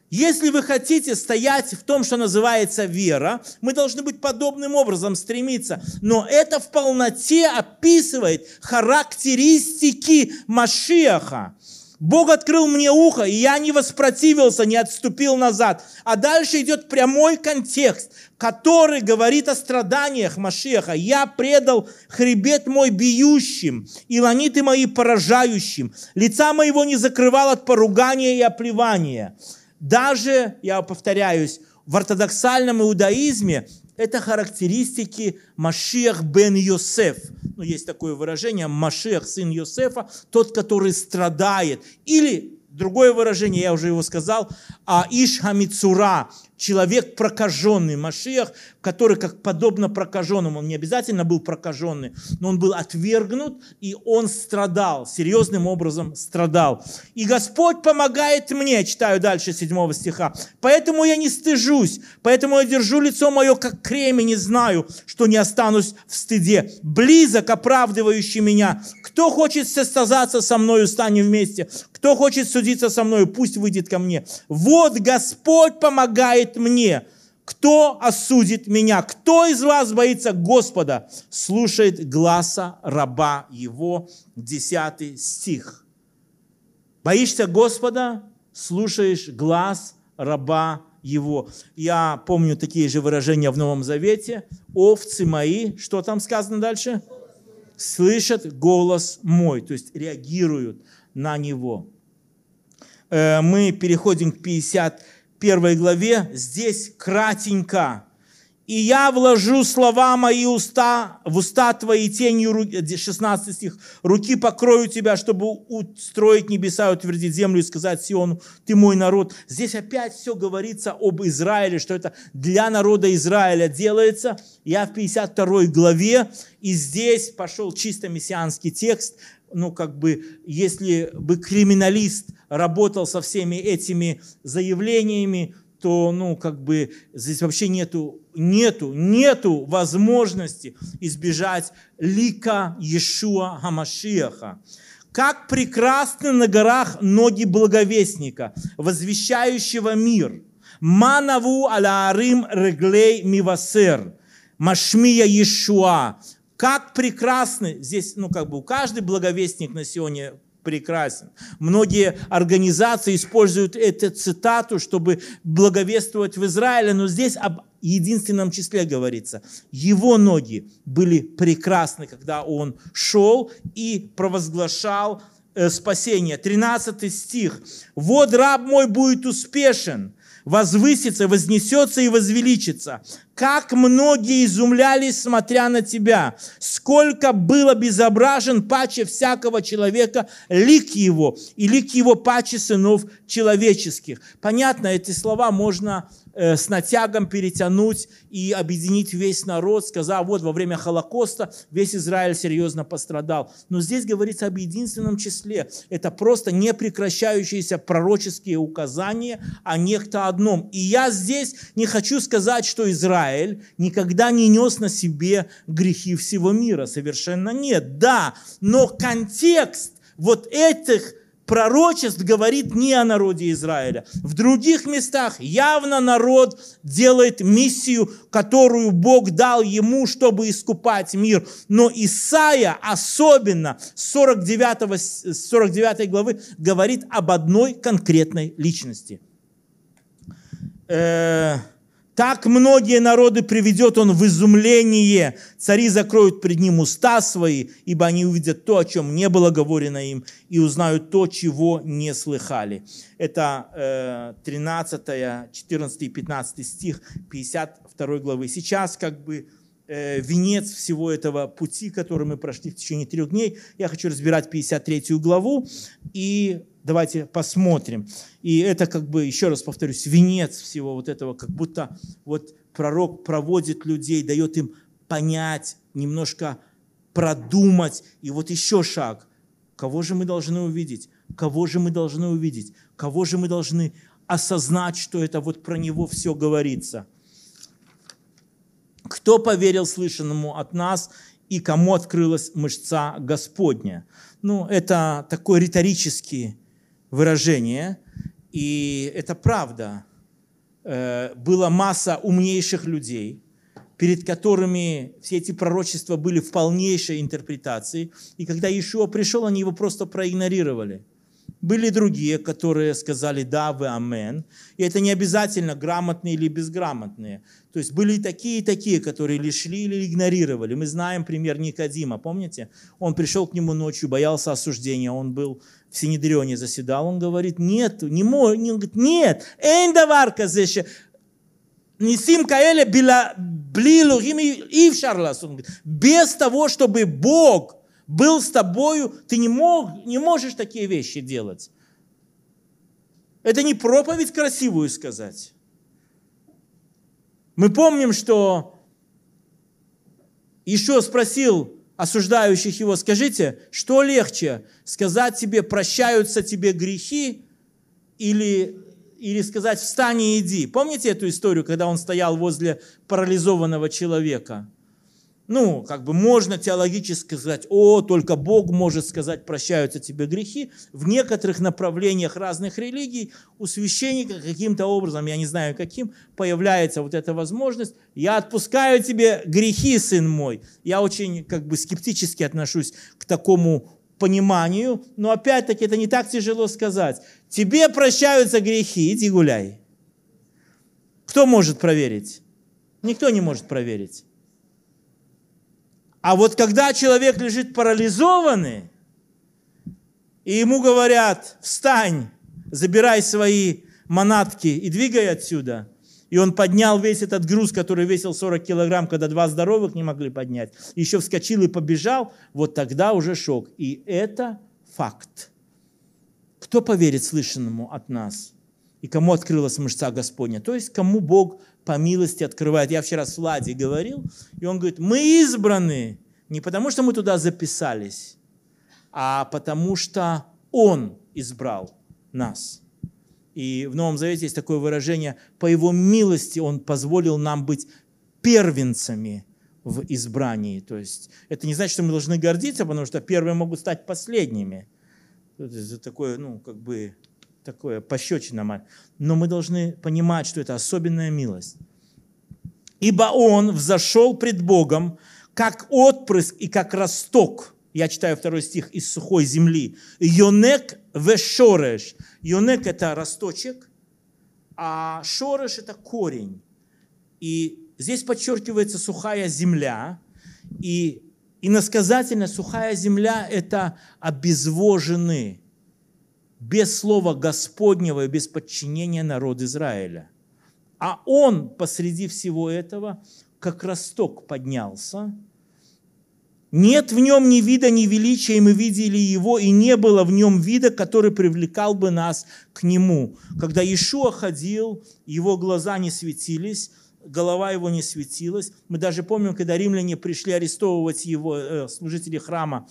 Если вы хотите стоять в том, что называется вера, мы должны быть подобным образом стремиться. Но это в полноте описывает характеристики Машиаха. Бог открыл мне ухо, и я не воспротивился, не отступил назад. А дальше идет прямой контекст, который говорит о страданиях Машиаха. «Я предал хребет мой бьющим, и ланиты мои поражающим. Лица моего не закрывал от поругания и оплевания». Даже, я повторяюсь, в ортодоксальном иудаизме это характеристики Машиах бен Йосеф. Ну, есть такое выражение, Машиах, сын Йосефа, тот, который страдает. Или другое выражение, я уже его сказал, Аиш ха-Мицура, человек прокаженный, Машиах, который как подобно прокаженному, он не обязательно был прокаженный, но он был отвергнут, и он страдал, серьезным образом страдал. «И Господь помогает мне», читаю дальше седьмого стиха, «поэтому я не стыжусь, поэтому я держу лицо мое, как кремень, и знаю, что не останусь в стыде. Близок оправдывающий меня. Кто хочет состязаться со мною, станем вместе. Кто хочет судиться со мною, пусть выйдет ко мне. Вот Господь помогает мне. Кто осудит меня? Кто из вас боится Господа? Слушает гласа раба его». Десятый стих. Боишься Господа? Слушаешь глас раба его. Я помню такие же выражения в Новом Завете. «Овцы мои», что там сказано дальше? «Слышат голос мой», то есть реагируют на него. Мы переходим к пятьдесят первой главе. Здесь кратенько. «И я вложу слова мои уста, в уста твои тенью руки», шестнадцатый стих, «руки покрою тебя, чтобы устроить небеса, утвердить землю и сказать Сиону, ты мой народ». Здесь опять все говорится об Израиле, что это для народа Израиля делается. Я в пятьдесят второй главе, и здесь пошел чисто мессианский текст. Ну, как бы, если бы криминалист работал со всеми этими заявлениями, то, ну, как бы, здесь вообще нету, нету, нету возможности избежать лика Иешуа ха-Машиаха. «Как прекрасны на горах ноги благовестника, возвещающего мир! Манаву алаарим реглей мивасер, машмия Иешуа». Как прекрасны, здесь, ну, как бы, каждый благовестник на Сионе прекрасен. Многие организации используют эту цитату, чтобы благовествовать в Израиле, но здесь об единственном числе говорится. Его ноги были прекрасны, когда он шел и провозглашал спасение. тринадцатый стих. «Вот раб мой будет успешен, возвысится, вознесется и возвеличится. Как многие изумлялись, смотря на тебя! Сколько было безображен паче всякого человека лик его, и лик его паче сынов человеческих». Понятно, эти слова можно э, с натягом перетянуть и объединить весь народ, сказав, вот во время Холокоста весь Израиль серьезно пострадал. Но здесь говорится об единственном числе. Это просто непрекращающиеся пророческие указания о некто одном. И я здесь не хочу сказать, что Израиль никогда не нес на себе грехи всего мира. Совершенно нет. Да, но контекст вот этих пророчеств говорит не о народе Израиля. В других местах явно народ делает миссию, которую Бог дал ему, чтобы искупать мир. Но Исаия особенно с сорок девятой главы говорит об одной конкретной личности. Так многие народы приведет он в изумление. Цари закроют пред ним уста свои, ибо они увидят то, о чем не было говорено им, и узнают то, чего не слыхали. Это э, тринадцатый, четырнадцатый и пятнадцатый стих пятьдесят второй главы. Сейчас как бы э, венец всего этого пути, который мы прошли в течение трех дней. Я хочу разбирать пятьдесят третью главу и... Давайте посмотрим. И это, как бы, еще раз повторюсь, венец всего вот этого, как будто вот пророк проводит людей, дает им понять, немножко продумать. И вот еще шаг. Кого же мы должны увидеть? Кого же мы должны увидеть? Кого же мы должны осознать, что это вот про него все говорится? Кто поверил слышанному от нас? И кому открылась мышца Господня? Ну, это такой риторический выражение, и это правда. Была масса умнейших людей, перед которыми все эти пророчества были в полнейшей интерпретации, и когда Иешуа пришел, они его просто проигнорировали. Были другие, которые сказали «да, вы, амен», и это не обязательно грамотные или безграмотные. То есть были и такие, и такие, которые или шли, или игнорировали. Мы знаем пример Никодима, помните? Он пришел к нему ночью, боялся осуждения, он был в Синедрионе, заседал, он говорит «нет, не мой», он говорит «нет, эн даварка зэше». Нисим каэле блилу и в шарлас. Он говорит, без того, чтобы Бог был с тобою, ты не, мог, не можешь такие вещи делать. Это не проповедь красивую сказать. Мы помним, что еще спросил осуждающих его, скажите, что легче, сказать тебе, прощаются тебе грехи, или, или сказать, встань и иди. Помните эту историю, когда он стоял возле парализованного человека? Ну, как бы можно теологически сказать, о, только Бог может сказать, прощаются тебе грехи. В некоторых направлениях разных религий у священника каким-то образом, я не знаю каким, появляется вот эта возможность. Я отпускаю тебе грехи, сын мой. Я очень как бы скептически отношусь к такому пониманию, но опять-таки это не так тяжело сказать. Тебе прощаются грехи, иди гуляй. Кто может проверить? Никто не может проверить. А вот когда человек лежит парализованный, и ему говорят, встань, забирай свои манатки и двигай отсюда. И он поднял весь этот груз, который весил сорок килограмм, когда два здоровых не могли поднять. Еще вскочил и побежал, вот тогда уже шок. И это факт. Кто поверит слышанному от нас? И кому открылась мышца Господня? То есть, кому Бог по милости открывает. Я вчера с Влади говорил, и он говорит, мы избраны не потому, что мы туда записались, а потому, что Он избрал нас. И в Новом Завете есть такое выражение, по Его милости Он позволил нам быть первенцами в избрании. То есть это не значит, что мы должны гордиться, потому что первые могут стать последними. Это такое, ну, как бы... такое пощечина. Но мы должны понимать, что это особенная милость. «Ибо он взошел пред Богом, как отпрыск и как росток». Я читаю второй стих из сухой земли. «Йонек вешореш». Йонек – это росточек, а шореш – это корень. И здесь подчеркивается сухая земля. И иносказательно сухая земля – это обезвоженные, без слова Господнего и без подчинения народ Израиля. А он посреди всего этого, как росток, поднялся. Нет в нем ни вида, ни величия, и мы видели его, и не было в нем вида, который привлекал бы нас к нему. Когда Иешуа ходил, его глаза не светились, голова его не светилась. Мы даже помним, когда римляне пришли арестовывать его, служители храма,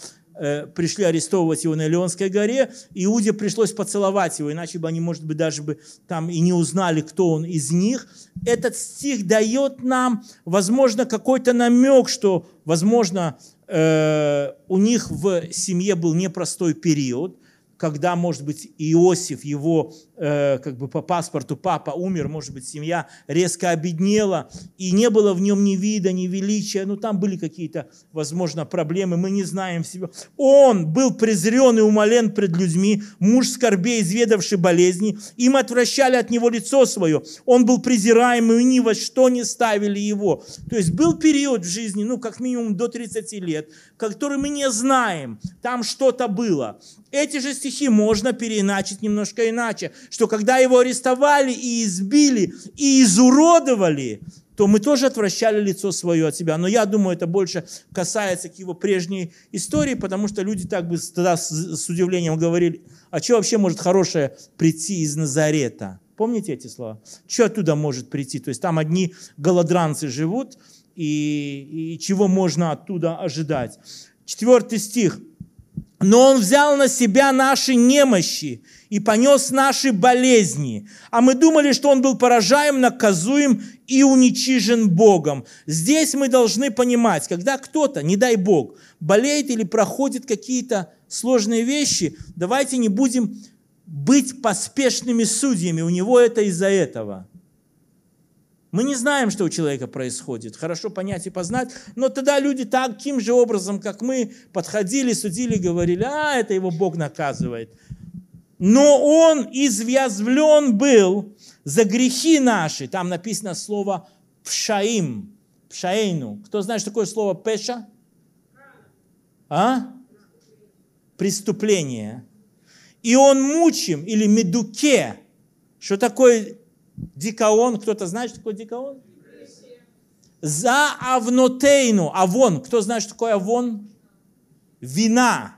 пришли арестовывать его на Илионской горе, Иуде пришлось поцеловать его, иначе бы они, может быть, даже бы там и не узнали, кто он из них. Этот стих дает нам, возможно, какой-то намек, что, возможно, у них в семье был непростой период, когда, может быть, Иосиф, его э, как бы по паспорту папа умер, может быть, семья резко обеднела, и не было в нем ни вида, ни величия, ну там были какие-то, возможно, проблемы, мы не знаем всего. Он был презрен и умолен пред людьми, муж скорбей, изведавший болезни, им отвращали от него лицо свое, он был презираемый, и ни во что не ставили его. То есть был период в жизни, ну как минимум до тридцати лет, который мы не знаем, там что-то было. Эти же стихи можно переиначить немножко иначе, что когда его арестовали и избили, и изуродовали, то мы тоже отвращали лицо свое от себя. Но я думаю, это больше касается к его прежней истории, потому что люди так бы тогда с, с удивлением говорили, а что вообще может хорошее прийти из Назарета? Помните эти слова? Что оттуда может прийти? То есть там одни голодранцы живут, и, и чего можно оттуда ожидать? Четвертый стих. «Но Он взял на Себя наши немощи и понес наши болезни. А мы думали, что Он был поражаем, наказуем и уничижен Богом». Здесь мы должны понимать, когда кто-то, не дай Бог, болеет или проходит какие-то сложные вещи, давайте не будем быть поспешными судьями. У него это из-за этого. Мы не знаем, что у человека происходит. Хорошо понять и познать. Но тогда люди таким же образом, как мы, подходили, судили, говорили, а, это его Бог наказывает. Но он изъязвлен был за грехи наши. Там написано слово пшаим, пшаину. Кто знает, что такое слово пеша? А? Преступление. И он мучим, или медуке. Что такое дикаон? Кто-то знает, что такое дикаон? За авнотейну. Авон. Кто знает, что такое авон? Вина.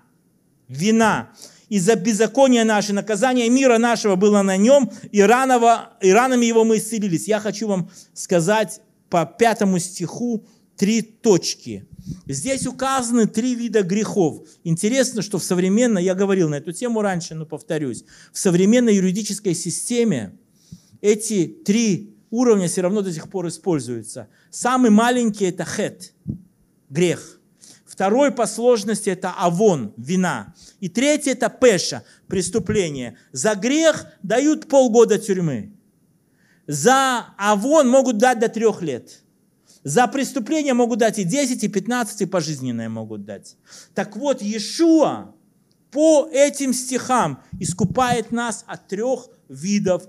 Вина. И за беззаконие наше, наказание мира нашего было на нем, и, раново, и ранами его мы исцелились. Я хочу вам сказать по пятому стиху три точки. Здесь указаны три вида грехов. Интересно, что в современной, я говорил на эту тему раньше, но повторюсь, в современной юридической системе эти три уровня все равно до сих пор используются. Самый маленький – это хет, грех. Второй по сложности – это авон, вина. И третий – это пеша, преступление. За грех дают полгода тюрьмы. За авон могут дать до трех лет. За преступление могут дать и десять, и пятнадцать, и пожизненное могут дать. Так вот, Иешуа по этим стихам искупает нас от трех видов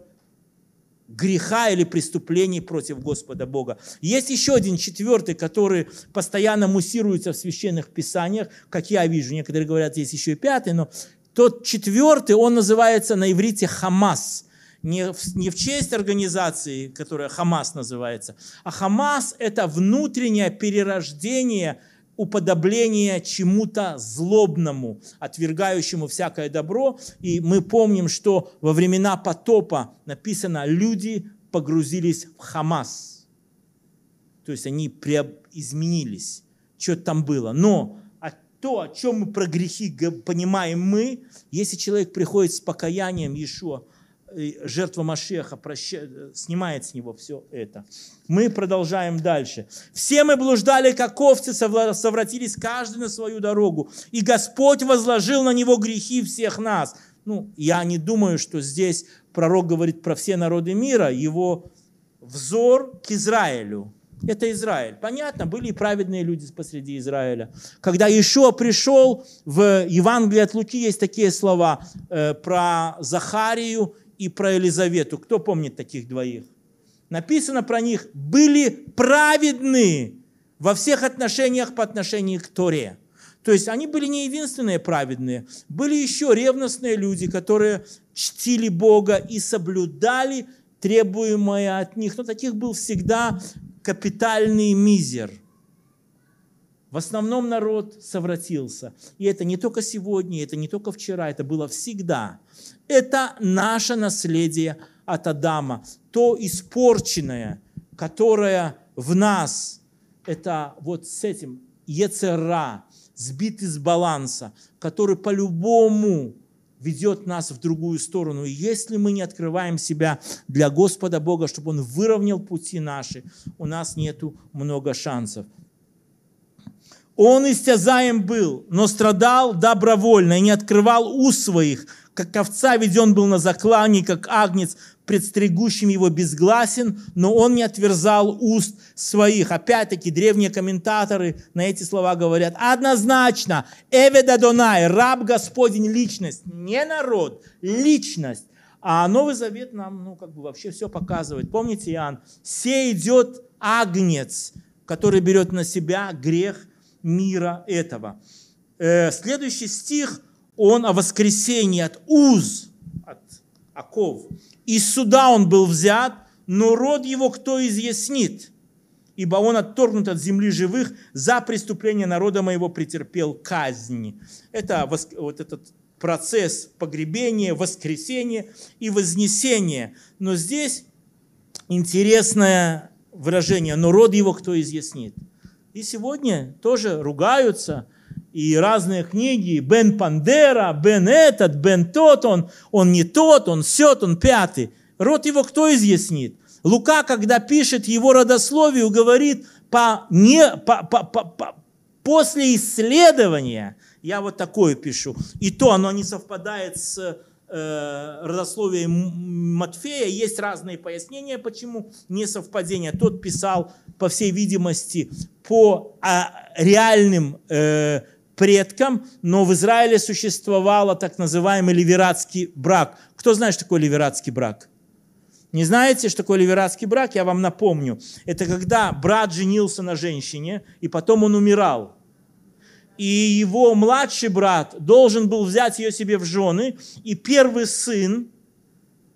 греха или преступлений против Господа Бога. Есть еще один, четвертый, который постоянно муссируется в священных писаниях, как я вижу. Некоторые говорят, есть еще и пятый, но тот четвертый, он называется на иврите «Хамас». Не в, не в честь организации, которая Хамас называется, а Хамас – это внутреннее перерождение, уподобление чему-то злобному, отвергающему всякое добро. И мы помним, что во времена потопа написано, люди погрузились в Хамас. То есть они изменились, что-то там было. Но то, о чем мы про грехи понимаем мы, если человек приходит с покаянием Иешуа, жертва Машеха снимает с него все это. Мы продолжаем дальше. «Все мы блуждали, как овцы, совратились каждый на свою дорогу, и Господь возложил на него грехи всех нас». Ну, я не думаю, что здесь пророк говорит про все народы мира, его взор к Израилю. Это Израиль. Понятно, были и праведные люди посреди Израиля. Когда Иешуа пришел, в Евангелии от Луки есть такие слова э, про Захарию и про Елизавету. Кто помнит таких двоих? Написано про них, были праведны во всех отношениях по отношению к Торе. То есть они были не единственные праведные, были еще ревностные люди, которые чтили Бога и соблюдали требуемое от них. Но таких был всегда капитальный мизер. В основном народ совратился. И это не только сегодня, это не только вчера, это было всегда. Это наше наследие от Адама. То испорченное, которое в нас, это вот с этим ецера, сбит из баланса, который по-любому ведет нас в другую сторону. И если мы не открываем себя для Господа Бога, чтобы Он выровнял пути наши, у нас нету много шансов. Он истязаем был, но страдал добровольно и не открывал уст своих, как овца веден был на заклане, как агнец, предстригущим его безгласен, но он не отверзал уст своих». Опять-таки, древние комментаторы на эти слова говорят, однозначно, «Эвед Адонай», раб Господень, личность, не народ, личность. А Новый Завет нам, ну, как бы вообще все показывает. Помните, Иоанн, «Се идет агнец, который берет на себя грех мира этого». Следующий стих, он о воскресении от уз, от оков. «Из суда он был взят, но род его кто изъяснит? Ибо он отторгнут от земли живых, за преступление народа моего претерпел казнь». Это воск... вот этот процесс погребения, воскресения и вознесения. Но здесь интересное выражение «но род его кто изъяснит». И сегодня тоже ругаются, и разные книги, Бен Пандера, Бен этот, Бен тот, он, он не тот, он сет, он пятый. Род его кто изъяснит? Лука, когда пишет его родословию, говорит, по, не, по, по, по, по, после исследования, я вот такое пишу, и то оно не совпадает с э, родословием Матфея, есть разные пояснения, почему не совпадение. Тот писал, по всей видимости, по а, реальным э, предкам, но в Израиле существовал так называемый ливератский брак. Кто знает, что такое ливератский брак? Не знаете, что такое ливератский брак? Я вам напомню. Это когда брат женился на женщине, и потом он умирал. И его младший брат должен был взять ее себе в жены, и первый сын,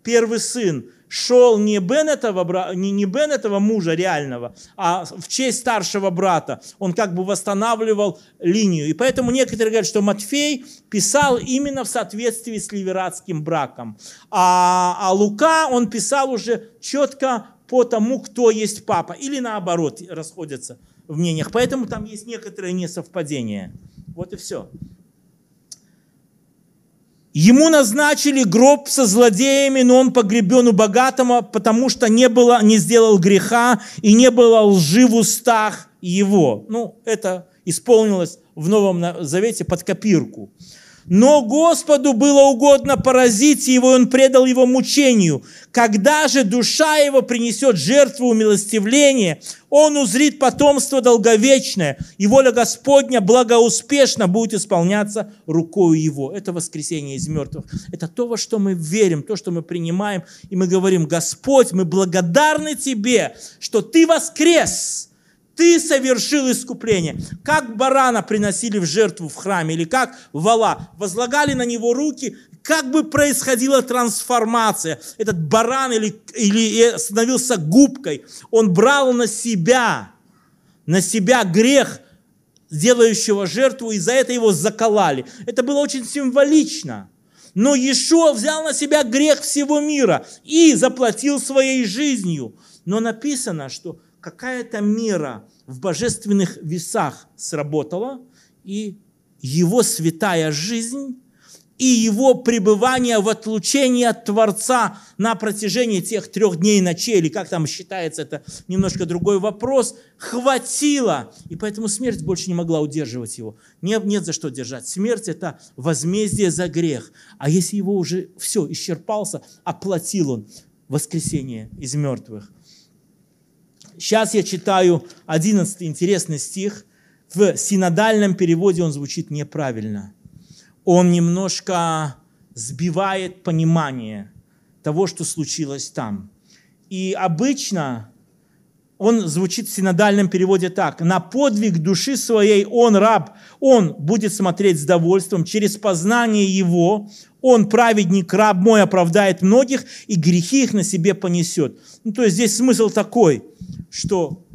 первый сын шел не Бен этого, не Бен этого мужа реального, а в честь старшего брата. Он как бы восстанавливал линию. И поэтому некоторые говорят, что Матфей писал именно в соответствии с ливератским браком. А, а Лука, он писал уже четко по тому, кто есть папа. Или наоборот, расходятся в мнениях. Поэтому там есть некоторое несовпадение. Вот и все. «Ему назначили гроб со злодеями, но он погребен у богатого, потому что не, было, не сделал греха и не было лжи в устах его». Ну, это исполнилось в Новом Завете под копирку. «Но Господу было угодно поразить его, и он предал его мучению. Когда же душа его принесет жертву умилостивления, он узрит потомство долговечное, и воля Господня благоуспешно будет исполняться рукою его». Это воскресение из мертвых. Это то, во что мы верим, то, что мы принимаем, и мы говорим: «Господь, мы благодарны Тебе, что Ты воскрес». Ты совершил искупление. Как барана приносили в жертву в храме, или как вала, возлагали на него руки, как бы происходила трансформация. Этот баран или, или становился губкой, он брал на себя, на себя грех делающего жертву, и за это его заколали. Это было очень символично. Но Иешуа взял на себя грех всего мира и заплатил своей жизнью. Но написано, что какая-то мера в божественных весах сработала, и его святая жизнь, и его пребывание в отлучении от Творца на протяжении тех трех дней и ночей, или как там считается, это немножко другой вопрос, хватило. И поэтому смерть больше не могла удерживать его. Нет, нет за что держать. Смерть – это возмездие за грех. А если его уже все, исчерпался, оплатил он воскресение из мертвых. Сейчас я читаю одиннадцатый интересный стих. В синодальном переводе он звучит неправильно. Он немножко сбивает понимание того, что случилось там. И обычно он звучит в синодальном переводе так. «На подвиг души своей он, раб, он будет смотреть с довольством, через познание его он, праведник, раб мой, оправдает многих, и грехи их на себе понесет». Ну, то есть здесь смысл такой, что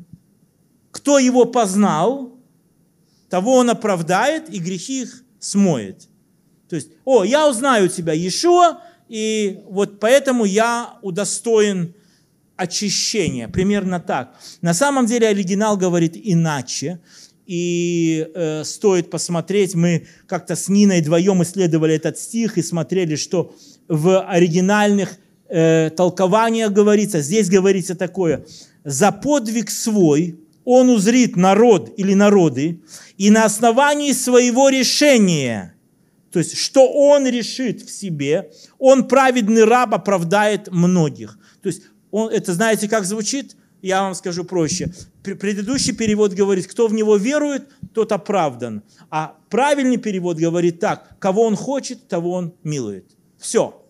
кто его познал, того он оправдает и грехи их смоет. То есть, о, я узнаю тебя, Иешуа, и вот поэтому я удостоен очищения. Примерно так. На самом деле оригинал говорит иначе. И э, стоит посмотреть, мы как-то с Ниной вдвоем исследовали этот стих и смотрели, что в оригинальных э, толкованиях говорится, здесь говорится такое: «За подвиг свой он узрит народ или народы, и на основании своего решения, то есть что он решит в себе, он, праведный раб, оправдает многих. То есть он, это знаете, как звучит? Я вам скажу проще. Предыдущий перевод говорит, кто в него верует, тот оправдан. А правильный перевод говорит так, кого он хочет, того он милует. Все.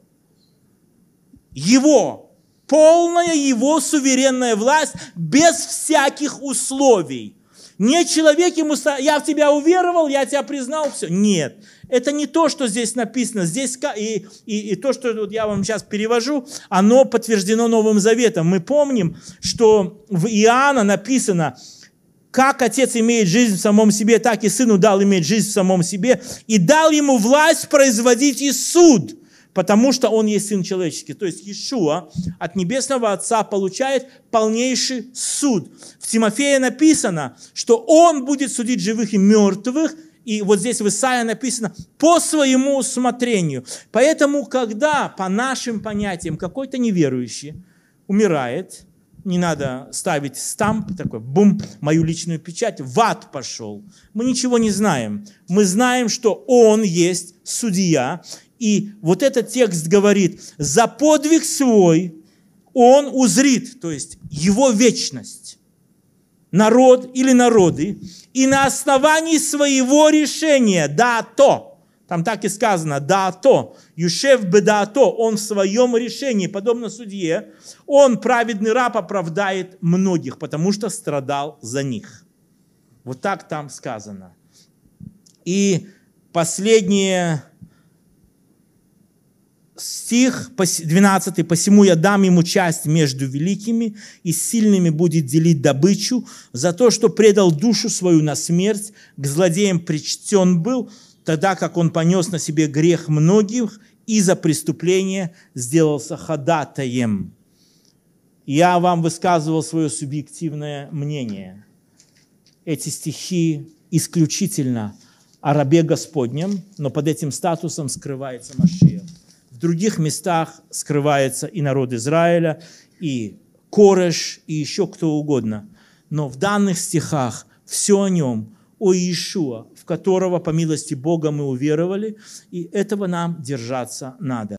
Его, полная его суверенная власть, без всяких условий. Не человек ему, я в тебя уверовал, я тебя признал, все. Нет, это не то, что здесь написано. Здесь и, и, и то, что я вам сейчас перевожу, оно подтверждено Новым Заветом. Мы помним, что в Иоанна написано, как Отец имеет жизнь в самом себе, так и Сыну дал иметь жизнь в самом себе, и дал ему власть производить и суд, потому что он есть Сын Человеческий. То есть Иешуа от Небесного Отца получает полнейший суд. В Тимофея написано, что он будет судить живых и мертвых, и вот здесь в Исаии написано «по своему усмотрению». Поэтому, когда по нашим понятиям какой-то неверующий умирает, не надо ставить стамп, такой, бум, мою личную печать, в ад пошел. Мы ничего не знаем. Мы знаем, что он есть судья. И вот этот текст говорит, за подвиг свой он узрит, то есть его вечность, народ или народы, и на основании своего решения, да то, там так и сказано, да то, юшев бы да то, он в своем решении, подобно судье, он, праведный раб, оправдает многих, потому что страдал за них. Вот так там сказано. И последнее... Стих двенадцатый. «Посему я дам ему часть между великими, и сильными будет делить добычу, за то, что предал душу свою на смерть, к злодеям причтен был, тогда как он понес на себе грех многих, и за преступление сделался ходатаем». Я вам высказывал свое субъективное мнение. Эти стихи исключительно о рабе Господнем, но под этим статусом скрывается Машиах. В других местах скрывается и народ Израиля, и Кореш, и еще кто угодно. Но в данных стихах все о нем, о Иешуа, в которого, по милости Бога, мы уверовали, и этого нам держаться надо.